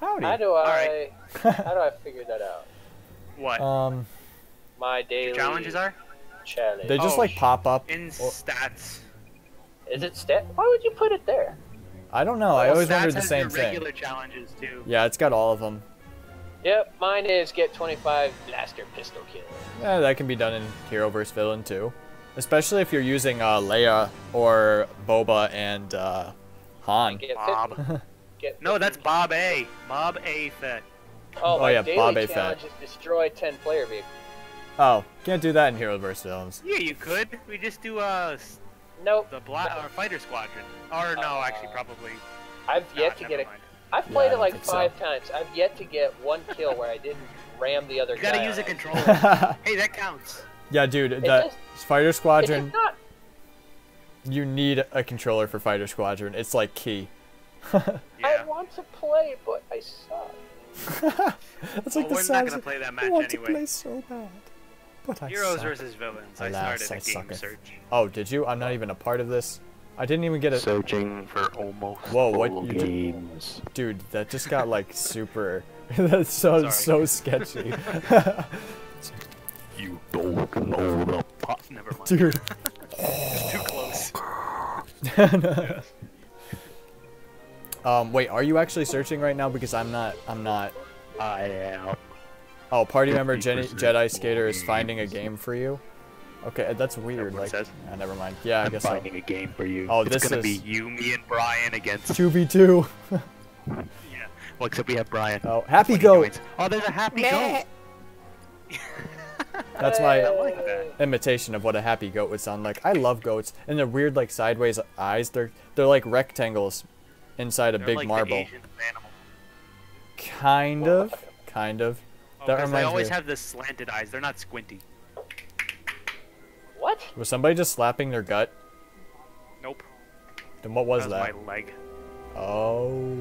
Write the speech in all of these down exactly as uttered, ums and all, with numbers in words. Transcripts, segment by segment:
Howdy. How do I? Right. How do I figure that out? What? Um, my daily challenges are. Challenge. They just oh, like pop up in stats. Is it stat? Why would you put it there? I don't know. Well, I always wondered the same thing. Regular challenges too. Yeah, it's got all of them. Yep, mine is get twenty-five blaster pistol kills. Yeah, that can be done in Hero versus. Villain too, especially if you're using uh, Leia or Boba and uh, Han. Get Bob. Get no, that's Bob A. Bob A. Fett. Oh, oh yeah, Bob A. Fett. Just destroy ten player vehicles. Oh, can't do that in Hero versus. Villains. Yeah, you could. We just do uh. Nope. The black or Fighter Squadron. Or no, uh, actually probably. I've yet nah, to get it. I've played yeah, it like five so. times. I've yet to get one kill where I didn't ram the other guy. You gotta guy use a controller. Hey, that counts. Yeah, dude, it that just, Fighter Squadron. It's not... You need a controller for Fighter Squadron. It's like key. Yeah. I want to play, but I suck. That's like well, the we're not gonna play that match I want anyway. To play so bad. But I Heroes suck. versus Villains. I, I started a I game sucker. search. Oh, did you? I'm not even a part of this. I didn't even get a searching for almost. Whoa, what you games. Did... Dude, that just got like super. That sounds so sketchy. You don't know the pot. Never mind. Dude, it's too close. No. Um, wait, are you actually searching right now? Because I'm not. I'm not. I am. Oh, party member Jenny, Jedi Skater is finding a game for you. Okay, that's weird. Like, says, ah, never mind. Yeah, I I'm guess finding I'll... a game for you. Oh, it's this gonna is gonna be you, me, and Brian against two v two. Yeah. Well, except we have Brian. Oh, happy goat. Oh, there's a happy goat. That's my like that. imitation of what a happy goat would sound like. I love goats, and they're weird, like sideways eyes. They're they're like rectangles inside a they're big like marble. The Asian animal. Kind well, of, kind of. Oh, they always me. have the slanted eyes. They're not squinty. What? Was somebody just slapping their gut? Nope. Then what was that? Was that was my leg. Oh.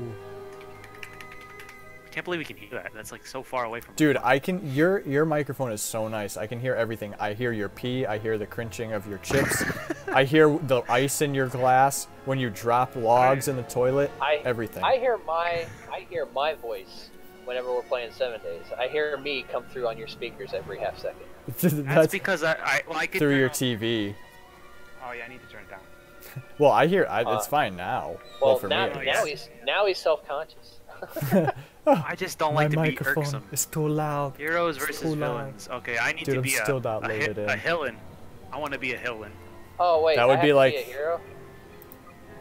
I can't believe we can hear that. That's like so far away from Dude, me. I can... Your your microphone is so nice. I can hear everything. I hear your pee. I hear the crunching of your chips. I hear the ice in your glass when you drop logs I, in the toilet. I, everything. I hear my... I hear my voice. Whenever we're playing seven days, I hear me come through on your speakers every half second. That's, That's because I, I well, I could through your T V. Oh yeah, I need to turn it down. Well, I hear I, uh, it's fine now. Well, well for now, me, now he's now he's self-conscious. I just don't like My to be irksome. It's too loud. Heroes it's versus villains. Loud. Okay, I need Dude, to be I'm a, still not a, hi in. a hillin. I want to be a hillin. Oh wait, that would I have be to like. Be a hero?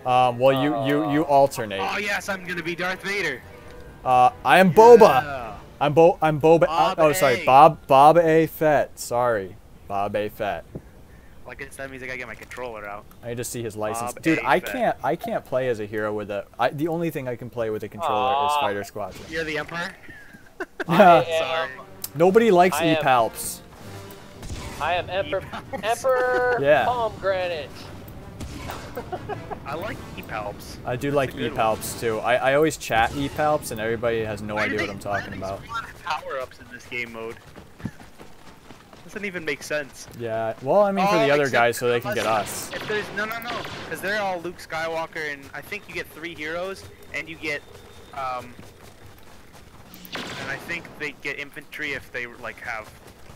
Um. Well, uh, you you you alternate. Oh yes, I'm gonna be Darth Vader. Uh, I am Boba. Yeah. I'm Bo. I'm Boba. Bob oh, sorry, a. Bob. Bob A. Fett. Sorry, Bob A. Fett. Well, I guess that means I gotta get my controller out. I need to see his license, Bob dude. A. I Fett. can't. I can't play as a hero with a. I, the only thing I can play with a controller Aww. is Fighter Squadron. You're the Emperor. Yeah. Sorry. Nobody likes I E-Palps. Am, I am Emperor. E Emperor. Yeah. Pomegranate. I like E-Palps. I do That's like E-Palps too. I, I always chat E-Palps and everybody has no why idea they, what I'm talking about. There's a lot of power-ups in this game mode. Doesn't even make sense. Yeah, well I mean oh, for the other guys so they can get us. If there's, no, no, no, because they're all Luke Skywalker and I think you get three heroes and you get, um, and I think they get infantry if they like have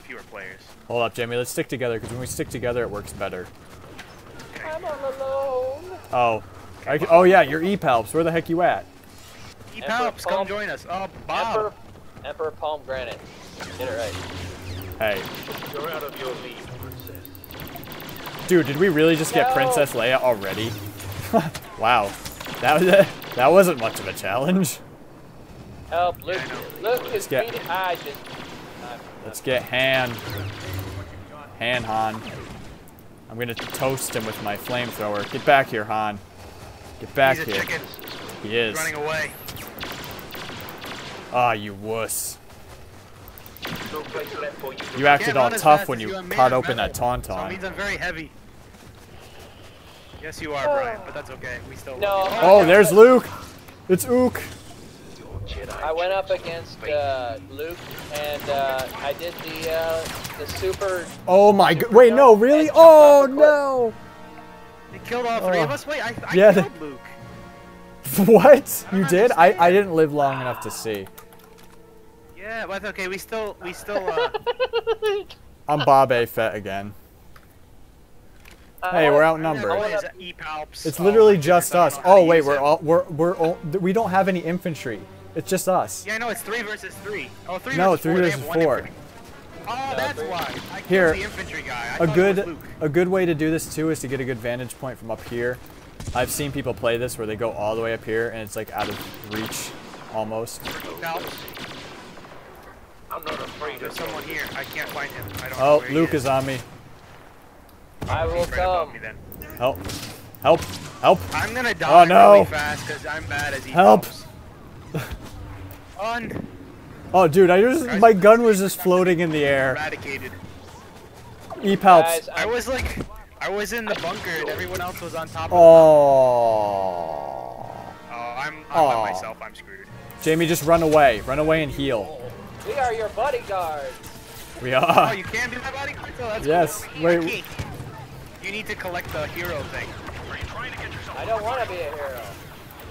fewer players. Hold up Jamie, let's stick together because when we stick together it works better. I'm all alone. Oh. I, oh yeah, you're E-Palps. Where the heck you at? E-Palps, come join us. Oh, Bob. Emperor, Emperor Palmgranate. Get it right. Hey. You're out of your league, princess. Dude, did we really just no. get Princess Leia already? Wow. That was a, that wasn't much of a challenge. Help, Luke. Luke is beating. I just... I'm, Let's I'm, get Han. Han Han. I'm gonna toast him with my flamethrower. Get back here, Han. Get back He's a here. Chicken. He is. He's running away. Ah, oh, you wuss. You acted all tough when you cut open that Tauntaun. So it means I'm very heavy. Yes, you are, Brian, but that's okay. We still no. Oh, there's Luke. It's Ook. I went up against uh, Luke, and uh, I did the uh, the super. Oh my god! Wait, no, really? Oh no! They killed all three uh, of us. Wait, I, I yeah, killed Luke. What? You did? I, I didn't live long enough to see. Yeah, but okay, we still, we still, uh... I'm Boba Fett again. Uh, hey, we're outnumbered. It's literally just us. Oh wait, we're all, we're, we're all, we don't have any infantry. It's just us. Yeah, no, it's three versus three. Oh, three no, versus three four. versus four. Oh, that's why. I here, the infantry guy. I a good, a good way to do this too is to get a good vantage point from up here. I've seen people play this where they go all the way up here and it's like out of reach, almost. No. I'm not afraid. There's someone here. I can't find him. I don't oh, know where Luke he is. is on me. I will come. Help! Help! Help! I'm gonna die oh, no. really fast because I'm bad as he help. On. Oh, dude! I just guys, my gun was just floating in the air. Eradicated. E-palps. I was like, I was in the bunker and everyone else was on top of me. Oh. Oh, I'm, I'm oh. by myself. I'm screwed. Jamie, just run away. Run away and heal. We are your bodyguards. We are. Oh, you can be my bodyguard. So that's yes. Cool. Wait. You need to collect the hero thing. Are you trying to get yourself I don't want to be a hero.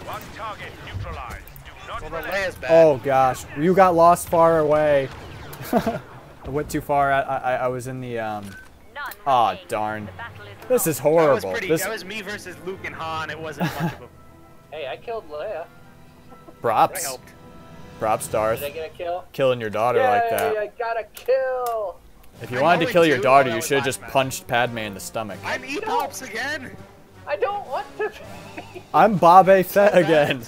One target neutralized. Do not well, bad. Oh gosh, you got lost far away. I went too far. I, I I was in the um. Ah oh, darn. This is horrible. That was, pretty, this... that was me versus Luke and Han. It wasn't much of a. Hey, I killed Leia. Props. I helped. Props, Darth. Did I get a kill? Killing your daughter Yay, like that. I got a kill. If you I wanted to kill your daughter, you should have just punched Padme in the stomach. I'm E-Pops again! I don't want to be. I'm Boba Fett again.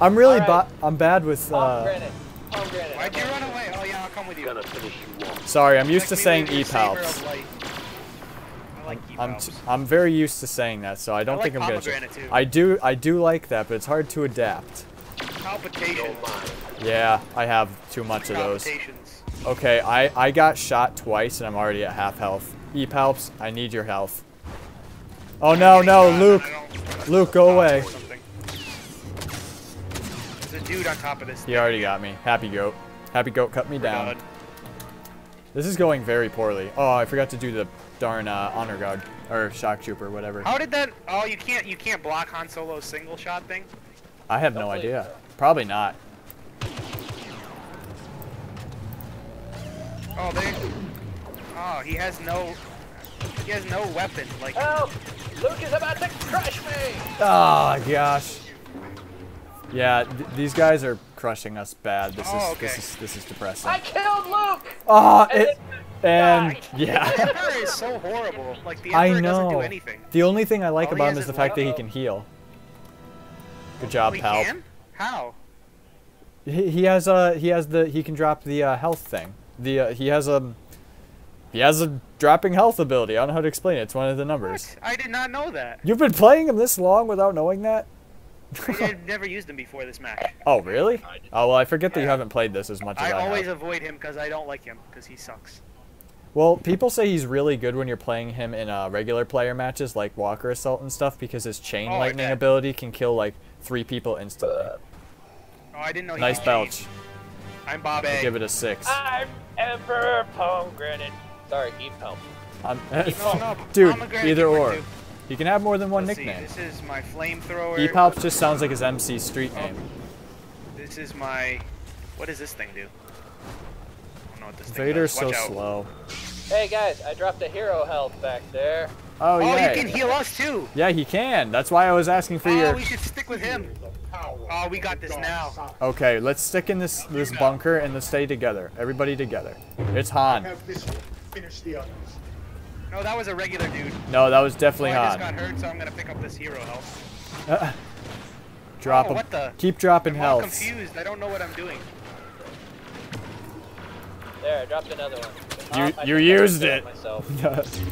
I'm really right. I'm bad with... Uh... I'll grant it. I'll grant it. Why'd you run away? Oh yeah, I'll come with you. Sorry, I'm used to saying E-Pops. Like I'm, t I'm very used to saying that, so I don't I like think I'm gonna... Too. I do I do like that, but it's hard to adapt. Palpitations. Yeah, I have too much of those. Okay, I, I got shot twice and I'm already at half health. E-Palps, I need your health. Oh no, no, Luke. Luke, go away. There's a dude on top of this. He already got me. Happy goat. Happy goat cut me down. This is going very poorly. Oh, I forgot to do the darn uh, honor guard or shock trooper, whatever. How did that? Oh, you can't you can't block Han Solo's single shot thing? I have no idea. Probably not. Oh, they, oh, he has no, he has no weapon, like. Help! Luke is about to crush me! Oh, gosh. Yeah, th these guys are crushing us bad. This, oh, is, okay. this is, this is depressing. I killed Luke! Oh, and, it, and yeah. The Emperor is so horrible. Like, the Emperor I know. doesn't do anything. The only thing I like All about him is the fact well. that he can heal. Good job, pal. Can? How? He, he has, uh, he has the, he can drop the uh, health thing. The uh, he has a he has a dropping health ability. I don't know how to explain it. It's one of the numbers. What? I did not know that. You've been playing him this long without knowing that? I've never used him before this match. Oh really? Oh well, I forget yeah. that you haven't played this as much as I have. I always avoid him because I don't like him because he sucks. Well, people say he's really good when you're playing him in uh, regular player matches like Walker Assault and stuff because his Chain oh, Lightning okay. ability can kill like three people instantly. Uh, oh, I didn't know. Nice he belch. Changed. I'm Bob A. Give it a six. I'm Emperor Pomegranate. Sorry, E-Palp. I'm, no, dude, either or. You can have more than one Let's nickname. See, this is my flamethrower. E-Palp just sounds like his M C street oh. name. This is my... What does this thing do? I don't know what this Vader's thing does. Vader's so slow. Hey guys, I dropped a hero health back there. Oh, oh yeah. Oh, you can heal us too. Yeah, he can. That's why I was asking for oh, your... Oh, we should stick with him. Oh, we got this now. Okay, let's stick in this this bunker and let's stay together. Everybody together. It's Han. No, that was a regular dude. No, that was definitely Han. I just got hurt, so I'm gonna pick up this hero health. Uh, drop him. Oh, keep dropping health. I'm confused. I don't know what I'm doing. There, I dropped another one. You you used it. That's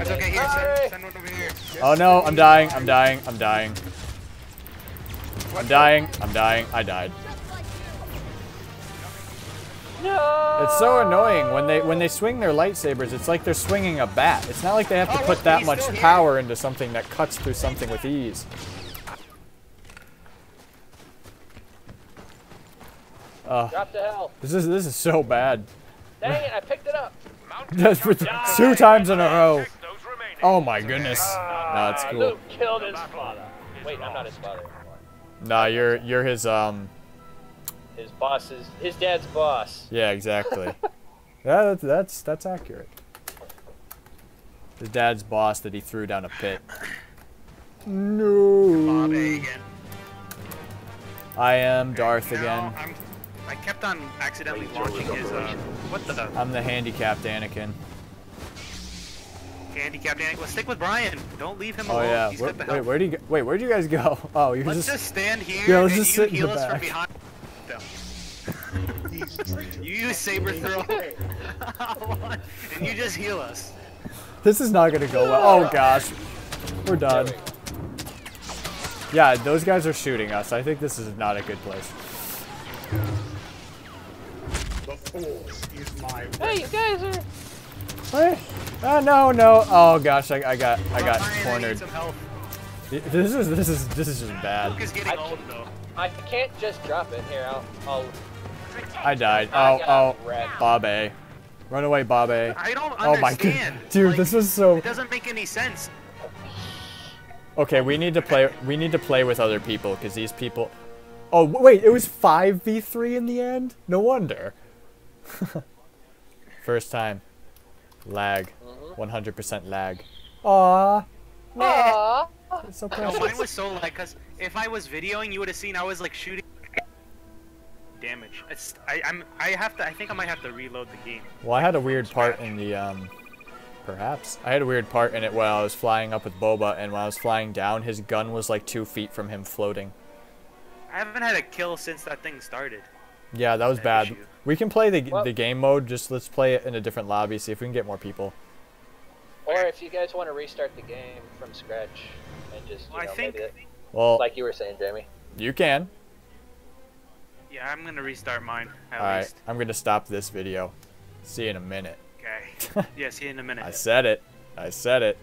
okay. Here, send, send one over here. Oh no, I'm dying. I'm dying. I'm dying. I'm dying. I'm dying. I died. No! It's so annoying when they when they swing their lightsabers. It's like they're swinging a bat. It's not like they have to oh, put that much power into something that cuts through something with ease. Uh, Drop the hell. This is this is so bad. Dang it! I picked it up. Two times in a row. Oh my goodness. Uh, no, it's cool. Luke killed his father. Wait, I'm not his father. Nah, you're you're his um. His boss is his dad's boss. Yeah, exactly. yeah, that's, that's that's accurate. His dad's boss that he threw down a pit. No. Come on, again. I am okay, Darth no, again. I'm, I kept on accidentally Wait, launching his. Uh, what the? I'm the handicapped Anakin. Handicapped Anakin. Well, stick with Brian. Don't leave him oh, alone. Oh yeah. He's where, wait, where do you? Go? Wait, where do you guys go? Oh, you just. Let's just stand here yeah, let's and just you heal us back. from behind. You use saber throw, and you just heal us. This is not gonna go well. Oh gosh, we're done. Yeah, those guys are shooting us. I think this is not a good place. The force is my weapon. Hey, you guys are. What? Oh no, no. Oh gosh, I, I got, I got Brian, cornered. I need some help. This is, this is, this is just bad. Luke is getting old though. I can't just drop it here. I'll. I'll... I died. Oh, oh, Boba. Run away, Boba. I don't understand. Oh my god. Dude, like, this was so... It doesn't make any sense. Okay, we need to play We need to play with other people, because these people... Oh, wait, it was five v three in the end? No wonder. First time. Lag. one hundred percent lag. Aww. Aww. That's so precious. No, mine was so lag, because if I was videoing, you would have seen I was, like, shooting... damage. It's, I, I'm. I have to. I think I might have to reload the game. Well, I had a weird part in the. Um, perhaps I had a weird part in it while I was flying up with Boba, and while I was flying down, his gun was like two feet from him, floating. I haven't had a kill since that thing started. Yeah, that was that bad. Issue. We can play the well, the game mode. Just let's play it in a different lobby. See if we can get more people. Or if you guys want to restart the game from scratch and just. You well, know, I think. It, well, like you were saying, Jamie. You can. Yeah, I'm gonna restart mine. Alright, I'm gonna stop this video. See you in a minute. Okay. Yeah, see you in a minute. I said it. I said it.